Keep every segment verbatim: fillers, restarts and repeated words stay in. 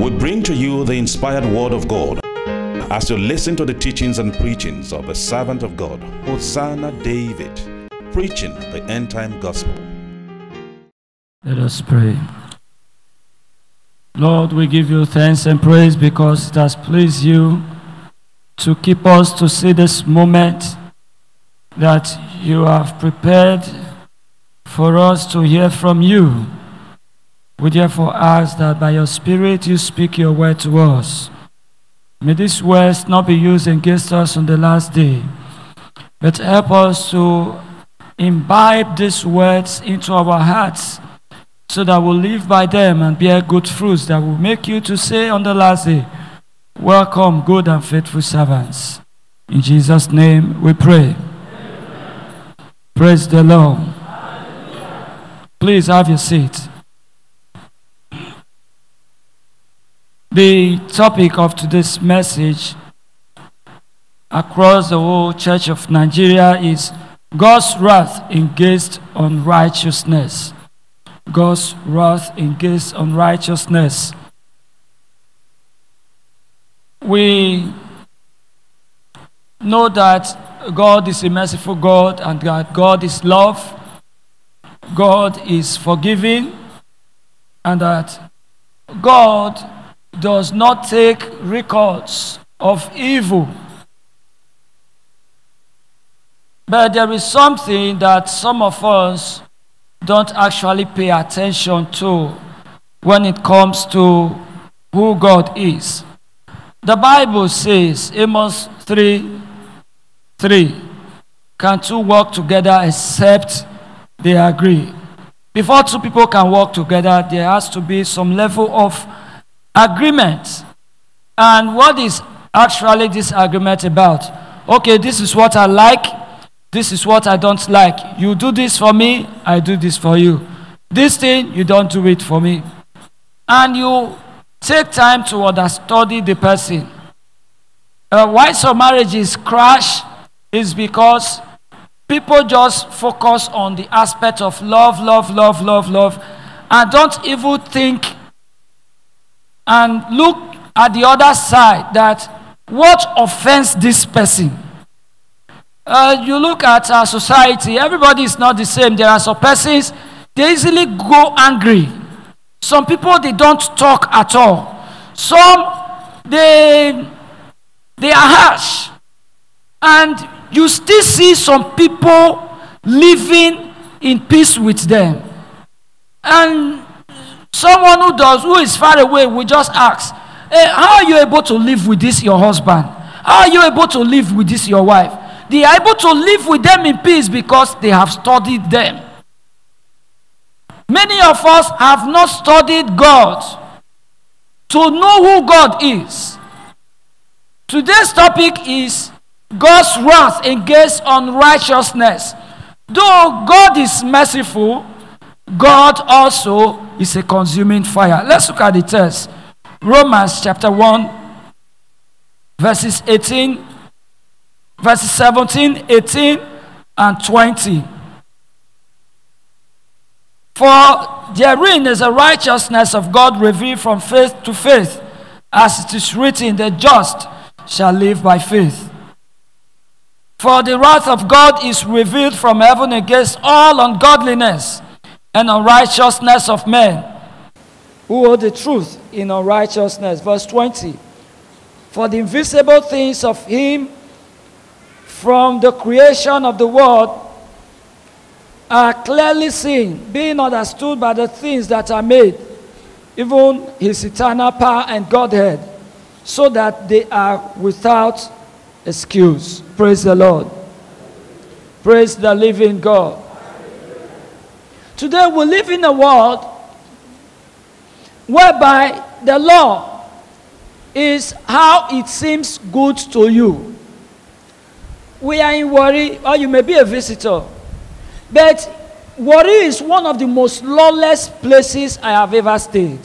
We bring to you the inspired word of God as you listen to the teachings and preachings of the servant of God, Hosanna David, preaching the end-time gospel. Let us pray. Lord, we give you thanks and praise because it has pleased you to keep us to see this moment that you have prepared for us to hear from you. We therefore ask that by your Spirit you speak your word to us. May these words not be used against us on the last day, but help us to imbibe these words into our hearts so that we'll live by them and bear good fruits that will make you to say on the last day, welcome, good and faithful servants. In Jesus' name we pray. Amen. Praise the Lord. Hallelujah. Please have your seat. The topic of today's message across the whole Church of Nigeria is God's wrath engaged on righteousness. God's wrath engaged on righteousness. We know that God is a merciful God and that God is love. God is forgiving and that God does not take records of evil. But there is something that some of us don't actually pay attention to when it comes to who God is. The Bible says, Amos three, three, can two walk together except they agree? Before two people can walk together, there has to be some level of agreement. And what is actually this agreement about? Okay, this is what I like, this is what I don't like. You do this for me, I do this for you. This thing, you don't do it for me. And you take time to understudy the person. Uh, why some marriages crash is because people just focus on the aspect of love, love, love, love, love, and don't even think and look at the other side that what offends this person. Uh, you look at our society, everybody is not the same. There are some persons, they easily go angry. Some people, they don't talk at all. Some, they, they are harsh. And you still see some people living in peace with them. And someone who does, who is far away, will just ask, hey, how are you able to live with this, your husband? How are you able to live with this, your wife? They are able to live with them in peace because they have studied them. Many of us have not studied God to know who God is. Today's topic is God's wrath against unrighteousness. Though God is merciful, God also is a consuming fire. Let's look at the text. Romans chapter one, verses eighteen, verses seventeen, eighteen, and twenty. For therein is the righteousness of God revealed from faith to faith, as it is written, the just shall live by faith. For the wrath of God is revealed from heaven against all ungodliness and unrighteousness of men, who hold the truth in unrighteousness. Verse twenty. For the invisible things of him from the creation of the world are clearly seen, being understood by the things that are made, even his eternal power and Godhead, so that they are without excuse. Praise the Lord. Praise the living God. Today we live in a world whereby the law is how it seems good to you. We are in worry, or you may be a visitor. But worry is one of the most lawless places I have ever stayed.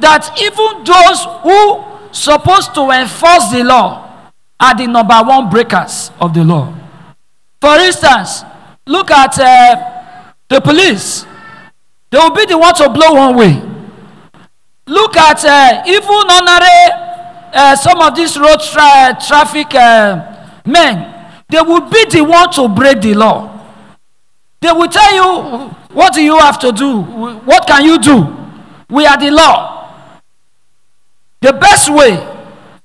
That even those who are supposed to enforce the law are the number one breakers of the law. For instance, look at uh, the police. They will be the ones to blow one way. Look at uh, even honorary, uh, some of these road tra traffic uh, men. They will be the one to break the law. They will tell you, what do you have to do? What can you do? We are the law. The best way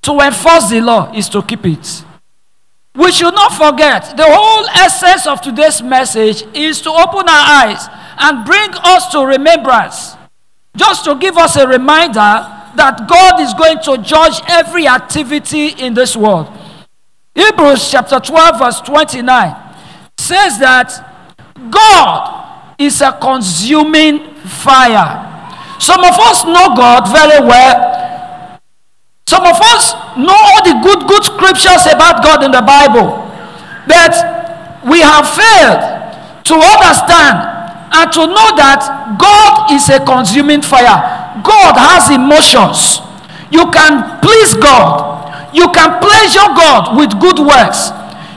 to enforce the law is to keep it. We should not forget, the whole essence of today's message is to open our eyes and bring us to remembrance. Just to give us a reminder that God is going to judge every activity in this world. Hebrews chapter twelve verse twenty-nine says that God is a consuming fire. Some of us know God very well. Some of us know all the good, good scriptures about God in the Bible. But we have failed to understand and to know that God is a consuming fire. God has emotions. You can please God. You can pleasure God with good works.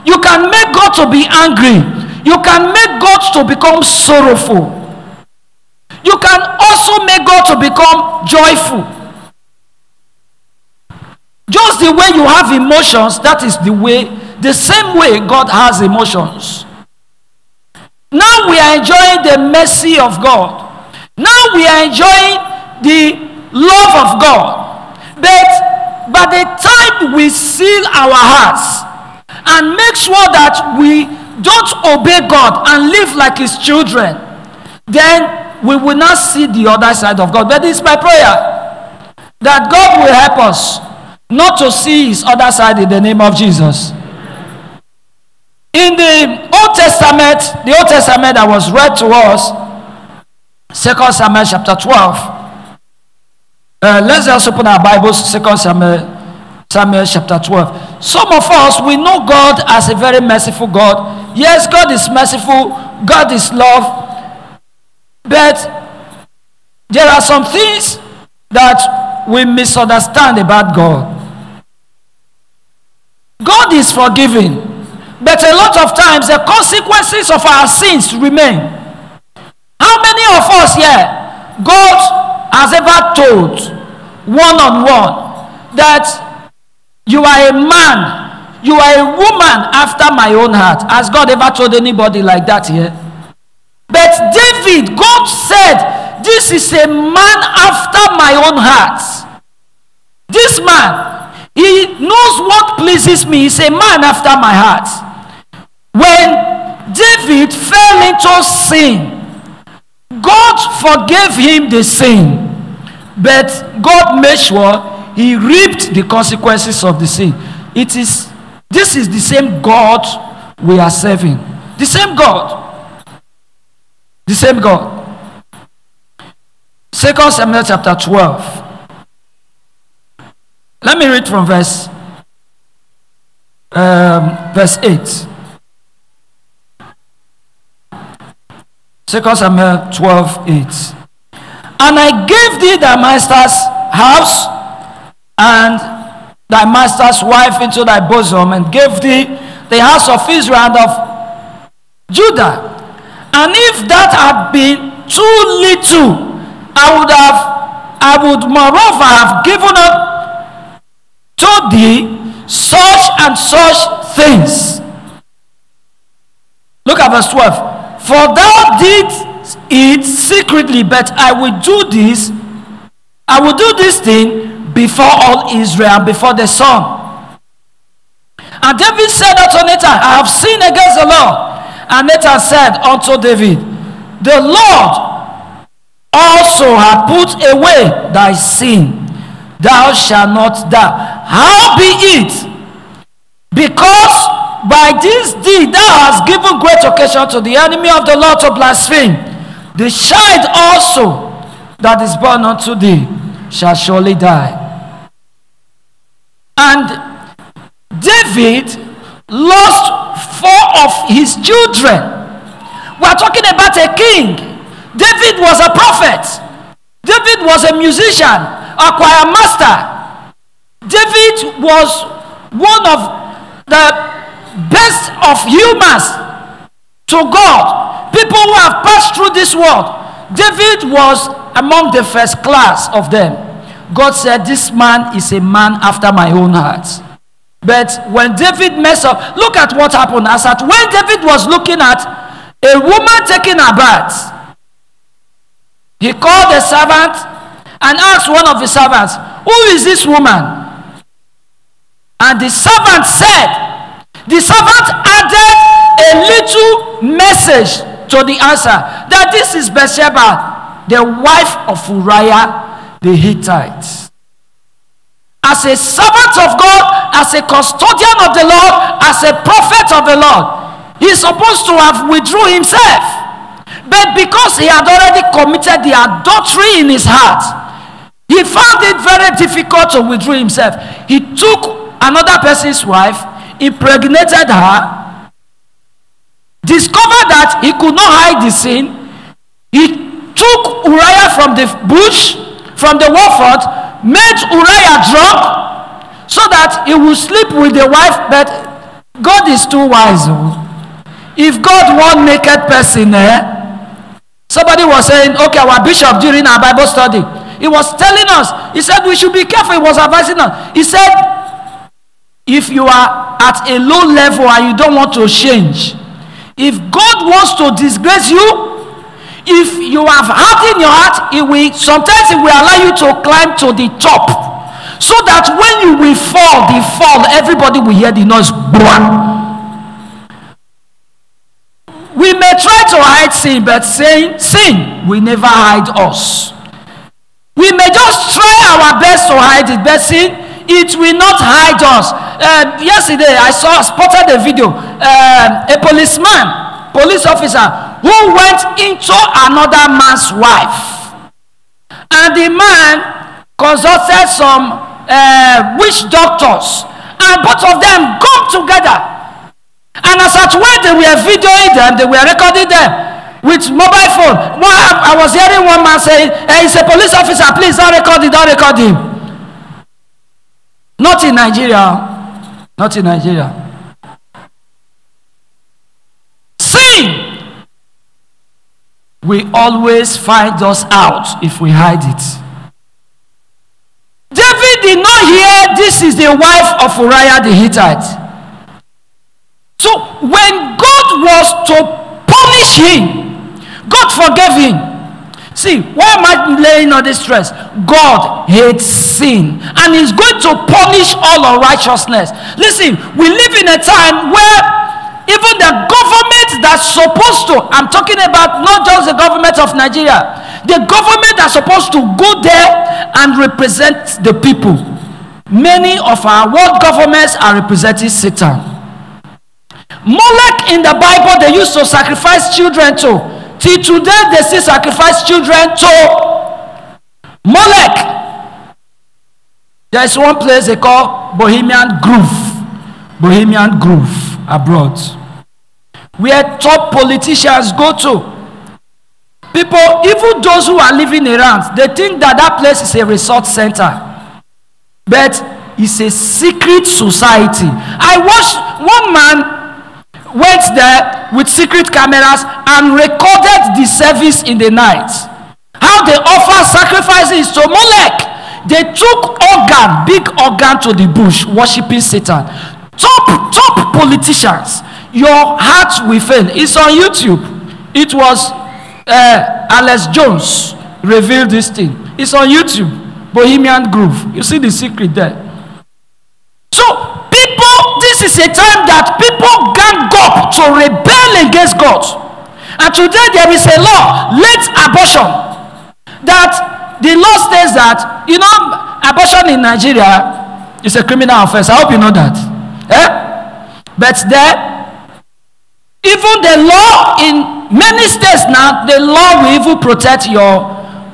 You can make God to be angry. You can make God to become sorrowful. You can also make God to become joyful. Just the way you have emotions, that is the way, the same way God has emotions. Now we are enjoying the mercy of God. Now we are enjoying the love of God. But by the time we seal our hearts and make sure that we don't obey God and live like his children, then we will not see the other side of God. But it's my prayer that God will help us not to see his other side in the name of Jesus. In the Old Testament, the Old Testament that was read to us, Second Samuel chapter twelve. Uh, let's just open our Bibles, Second Samuel, Samuel chapter twelve. Some of us, we know God as a very merciful God. Yes, God is merciful. God is love. But there are some things that we misunderstand about God. God is forgiving. But a lot of times, the consequences of our sins remain. How many of us here, God has ever told one-on-one that you are a man, you are a woman after my own heart? Has God ever told anybody like that here? But David, God said, this is a man after my own heart. This man, he knows what pleases me. He's a man after my heart. When David fell into sin, God forgave him the sin, but God made sure he reaped the consequences of the sin. It is, this is the same God we are serving. The same God. The same God. Second Samuel chapter twelve. Let me read from verse, um, verse eight. Second Samuel twelve, eight. And I gave thee thy master's house and thy master's wife into thy bosom, and gave thee the house of Israel and of Judah. And if that had been too little, I would have, I would moreover have given up to thee such and such things. Look at verse twelve. For thou didst it secretly, but I will do this, I will do this thing before all Israel, before the sun. And David said unto Nathan, I have sinned against the Lord. And Nathan said unto David, the Lord also hath put away thy sin. Thou shalt not die. How be it? Because by this deed thou hast given great occasion to the enemy of the Lord to blaspheme. The child also that is born unto thee shall surely die. And David lost four of his children. We are talking about a king. David was a prophet. David was a musician, a choir master. David was one of the best of humans to God. People who have passed through this world, David was among the first class of them. God said, this man is a man after my own heart. But when David messed up, look at what happened. As at when David was looking at a woman taking a bath, he called a servant and asked one of the servants, who is this woman? And the servant said, the servant added a little message to the answer, that this is Bathsheba, the wife of Uriah the Hittite. As a servant of God, as a custodian of the Lord, as a prophet of the Lord, he's supposed to have withdrawn himself. But because he had already committed the adultery in his heart, he found it very difficult to withdraw himself. He took another person's wife, impregnated her, discovered that he could not hide the sin. He took Uriah from the bush, from the warfront, made Uriah drunk so that he will sleep with the wife. But God is too wise. If God won't make a person, eh? Somebody was saying, okay, our bishop during our Bible study, he was telling us, he said we should be careful. He was advising us. He said, if you are at a low level and you don't want to change, if God wants to disgrace you, if you have heart in your heart, it will sometimes it will allow you to climb to the top, so that when you will fall, the fall, everybody will hear the noise. We may try to hide sin, but saying sin will never hide us. We may just try our best to hide it, but sin, it will not hide us. Uh, yesterday, I saw spotted a video. Uh, a policeman, police officer, who went into another man's wife, and the man consulted some uh, witch doctors, and both of them come together. And as at when they were videoing them, they were recording them with mobile phone. One, I was hearing one man saying, "Hey, he's a police officer. Please don't record him. Don't record him." Not in Nigeria. Not in Nigeria. We always find us out if we hide it. David did not hear this is the wife of Uriah the Hittite. So when God was to punish him, God forgave him. See, why am I laying on this stress? God hates sin and is going to punish all unrighteousness. Listen, we live in a time where even the government that's supposed to, I'm talking about not just the government of Nigeria, the government that's supposed to go there and represent the people. Many of our world governments are representing Satan. Molech in the Bible, they used to sacrifice children to. Till today, they still sacrifice children to Molech. There is one place they call Bohemian Grove. Bohemian Grove abroad, where top politicians go to. People, even those who are living around, they think that that place is a resort center, but it's a secret society. I watched one man went there with secret cameras and recorded the service in the night, how they offer sacrifices to Molech. They took organ, big organ, to the bush, worshiping Satan. Top, top politicians, your heart will fail. It's on YouTube. It was uh, Alice Jones revealed this thing. It's on YouTube, Bohemian Grove. You see the secret there. So people, this is a time that people gang up to rebel against God. And today there is a law, late abortion, that the law says that, you know, abortion in Nigeria is a criminal offense. I hope you know that. Eh? But there, even the law in many states now, the law will even protect your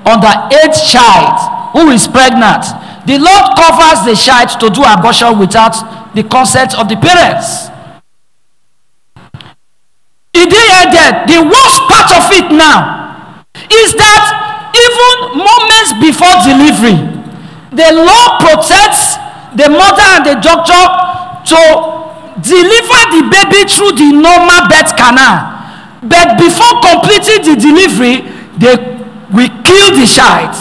underage child who is pregnant. The law covers the child to do abortion without the consent of the parents. It didn't end. The worst part of it now is that even moments before delivery, the law protects the mother and the doctor to deliver the baby through the normal birth canal. But before completing the delivery, they will kill the child.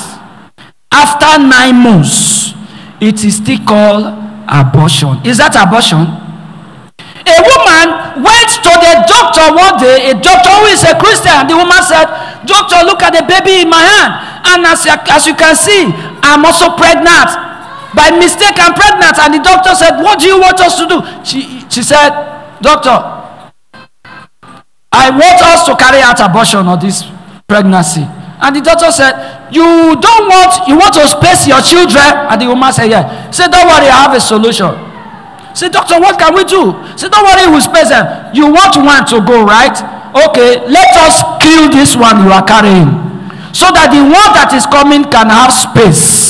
after nine months, it is still called abortion. Is that abortion? A woman went to the doctor one day, a doctor who is a Christian. The woman said, "Doctor, look at the baby in my hand. And as, as you can see, I'm also pregnant. By mistake, I'm pregnant." And the doctor said, "What do you want us to do?" She, she said, "Doctor, I want us to carry out abortion of this pregnancy." And the doctor said, "You don't want, you want to space your children?" And the woman said, "Yeah." Say, "Don't worry, I have a solution." Say, "Doctor, what can we do?" Say, "Don't worry, we'll space them. You want one to go, right? Okay, let us kill this one you are carrying, so that the one that is coming can have space."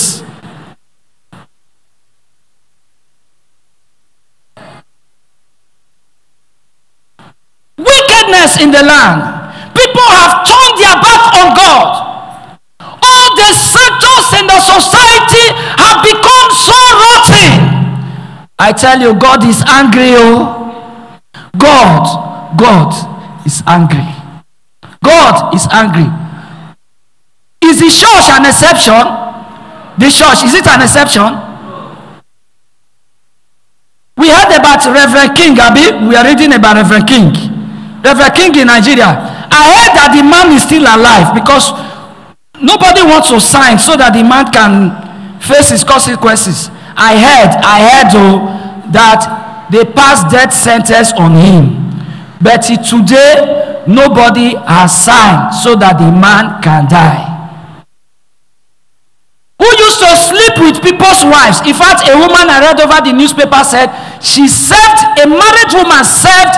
In the land, people have turned their back on God. All the sectors in the society have become so rotten. I tell you, God is angry. Oh, God, God is angry. God is angry. Is the church an exception? The church, is it an exception? We heard about Reverend King Abi. We are reading about Reverend King. Reverend King in Nigeria. I heard that the man is still alive because nobody wants to sign so that the man can face his consequences. I heard, I heard though, that they passed death sentence on him. But today, nobody has signed so that the man can die. Who used to sleep with people's wives? In fact, a woman I read over the newspaper said, she served, a married woman served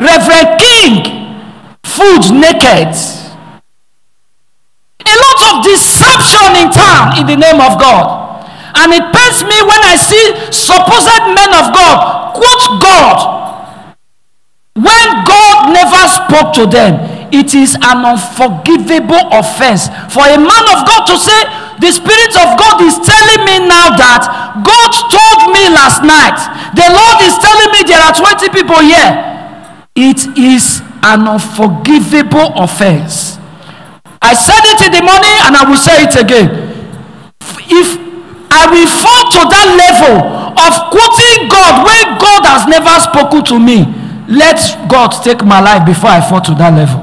Reverend King food naked. A lot of deception in town in the name of God. And it pains me when I see supposed men of God quote God when God never spoke to them. It is an unforgivable offense for a man of God to say, "The Spirit of God is telling me now that God told me last night. The Lord is telling me there are twenty people here." It is an unforgivable offense. I said it in the morning and I will say it again. If I will fall to that level of quoting God when God has never spoken to me, let God take my life before I fall to that level,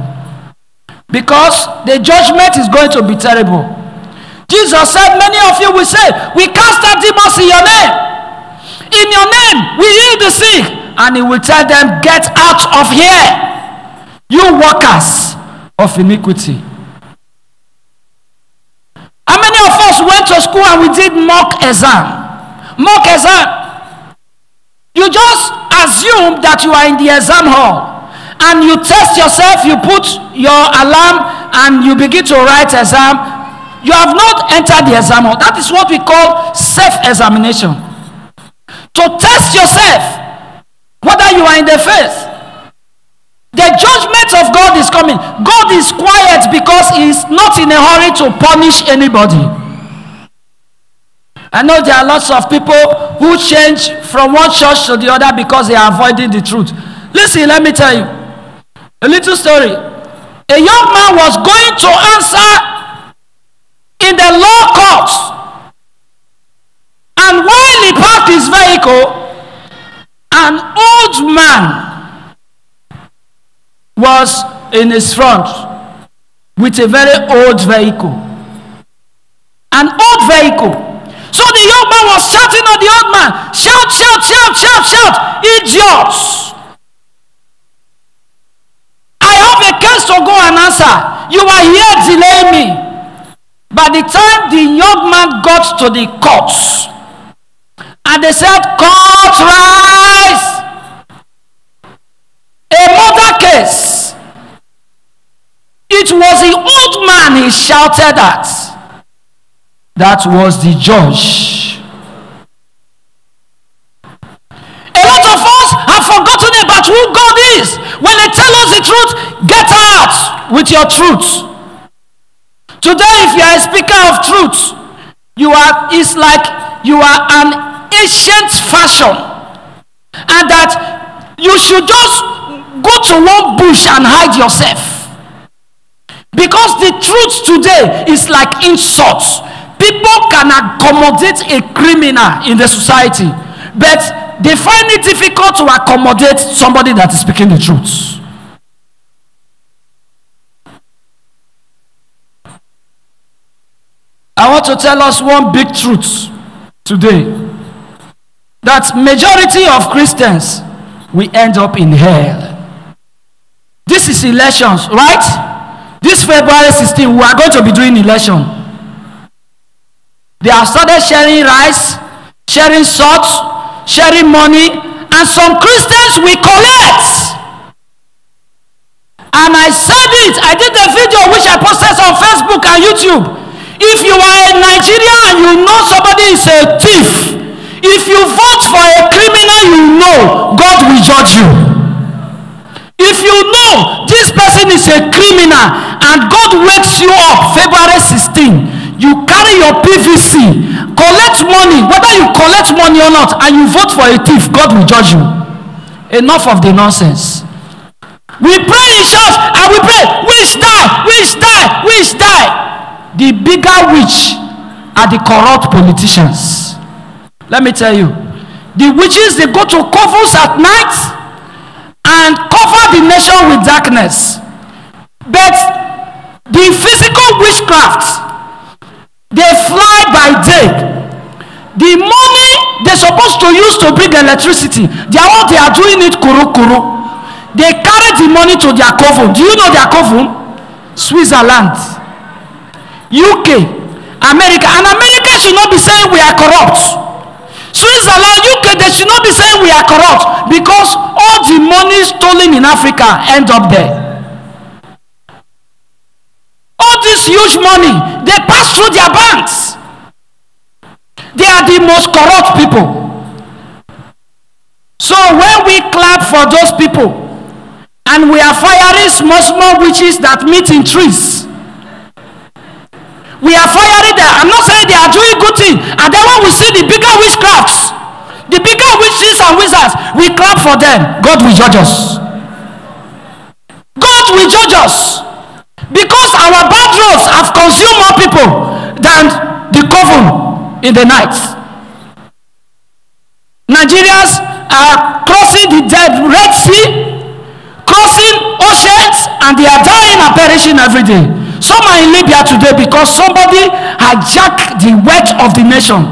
because the judgment is going to be terrible. Jesus said, many of you will say, "We cast out demons in your name. In your name we heal the sick." And he will tell them, "Get out of here, you workers of iniquity." How many of us went to school and we did mock exam? Mock exam. You just assume that you are in the exam hall. And you test yourself, you put your alarm, and you begin to write exam. You have not entered the exam hall. That is what we call self-examination. To test yourself, whether you are in the faith. The judgment of God is coming. God is quiet because he is not in a hurry to punish anybody. I know there are lots of people who change from one church to the other because they are avoiding the truth. Listen, let me tell you a little story. A young man was going to answer in the law court, and while he parked his vehicle, an old man was in his front with a very old vehicle. An old vehicle. So the young man was shouting on the old man. Shout, shout, shout, shout, shout. Idiots. I have a case to go and answer. You are here delaying me. By the time the young man got to the courts, and they said, "Court, rise. A murder case." It was the old man he shouted at. That was the judge. A lot of us have forgotten about who God is. When they tell us the truth, get out with your truth. Today, if you are a speaker of truth, you are, it's like you are an ancient fashion, and that you should just go to one bush and hide yourself, because the truth today is like insults. People can accommodate a criminal in the society, but they find it difficult to accommodate somebody that is speaking the truth. I want to tell us one big truth today, that majority of Christians, we end up in hell. This is elections, right? This February sixteenth, we are going to be doing election. They have started sharing rice, sharing salt, sharing money, and some Christians we collect. And I said it, I did a video which I posted on Facebook and YouTube. If you are a Nigerian and you know somebody is a thief, if you vote for a criminal, you know God will judge you. If you know this person is a criminal and God wakes you up February sixteenth, you carry your P V C, collect money, whether you collect money or not, and you vote for a thief, God will judge you. Enough of the nonsense. We pray in church and we pray, witch die, witch die, witch die. The bigger witch are the corrupt politicians. Let me tell you, the witches, they go to covens at night and cover the nation with darkness. But the physical witchcraft, they fly by day. The money they're supposed to use to bring electricity, they are all they are doing it kuru kuru. They carry the money to their coven. Do you know their coven? Switzerland, U K, America. And America should not be saying we are corrupt. Switzerland, U K, they should not be saying we are corrupt, because all the money stolen in Africa end up there. All this huge money, they pass through their banks. They are the most corrupt people. So when we clap for those people and we are firing small small witches that meet in trees, we are firing them. I'm not saying they are doing good things. And then when we see the bigger witchcrafts, the bigger witches and wizards, we clap for them. God will judge us. God will judge us. Because our bad roads have consumed more people than the coven in the night. Nigerians are crossing the dead Red Sea, crossing oceans, and they are dying and perishing every day. Some are in Libya today because somebody hijacked the wealth of the nation.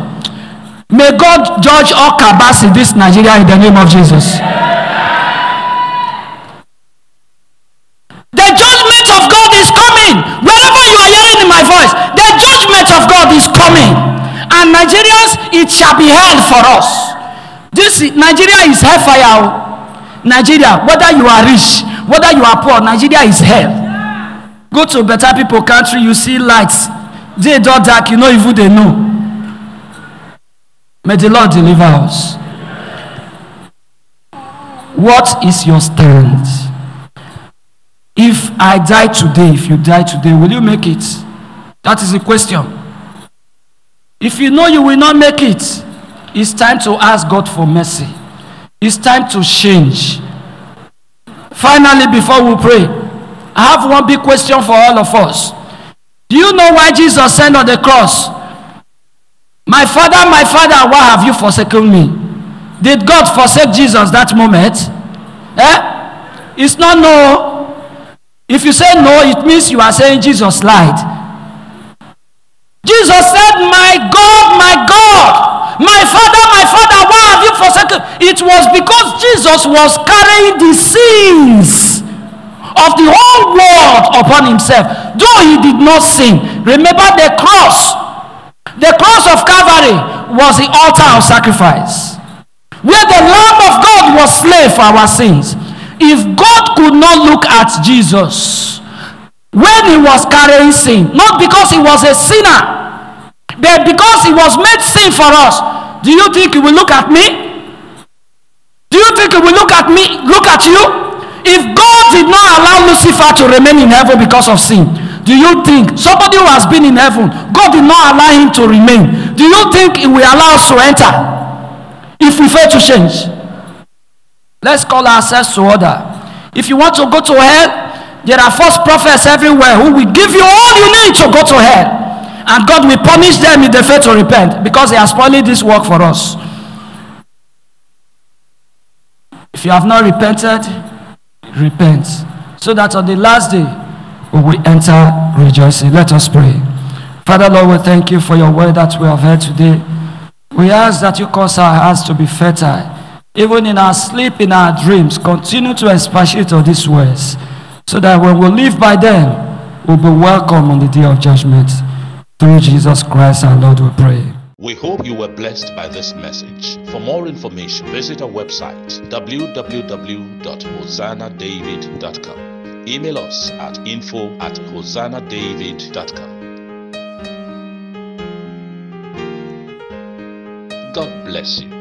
May God judge all cabals in this Nigeria in the name of Jesus. The judgment of God is coming. Wherever you are hearing my voice, the judgment of God is coming. And Nigerians, it shall be hell for us. This Nigeria is hellfire. Nigeria, whether you are rich, whether you are poor, Nigeria is hell. Go to better people country, you see lights. They do dark, you know if they know. May the Lord deliver us. What is your stand? If I die today, if you die today, will you make it? That is the question. If you know you will not make it, it's time to ask God for mercy. It's time to change. Finally, before we pray, I have one big question for all of us. Do you know why Jesus said on the cross, "My Father, my Father, why have you forsaken me"? Did God forsake Jesus that moment? Eh? It's not no. If you say no, it means you are saying Jesus lied. Jesus said, "My God, my God, my Father, my Father, why have you forsaken?" It was because Jesus was carrying the sins of the whole world upon himself, though he did not sin. Remember, the cross the cross of Calvary was the altar of sacrifice where the Lamb of God was slain for our sins. If God could not look at Jesus when he was carrying sin, not because he was a sinner, but because he was made sin for us, do you think he will look at me? Do you think he will look at me, look at you? If God did not allow Lucifer to remain in heaven because of sin, do you think somebody who has been in heaven, God did not allow him to remain? Do you think he will allow us to enter if we fail to change? Let's call ourselves to order. If you want to go to hell, there are false prophets everywhere who will give you all you need to go to hell. and God will punish them if they fail to repent, because they are spoiling this work for us. If you have not repented, repent, so that on the last day we will enter rejoicing. Let us pray. Father, Lord, we thank you for your word that we have heard today. We ask that you cause our hearts to be fertile, even in our sleep, in our dreams. Continue to expatiate on these words, so that when we live by them, we'll be welcome on the day of judgment. Through Jesus Christ our Lord we pray. We hope you were blessed by this message. For more information, visit our website w w w dot Hosanna David dot com. Email us at info at Hosanna David dot com. God bless you.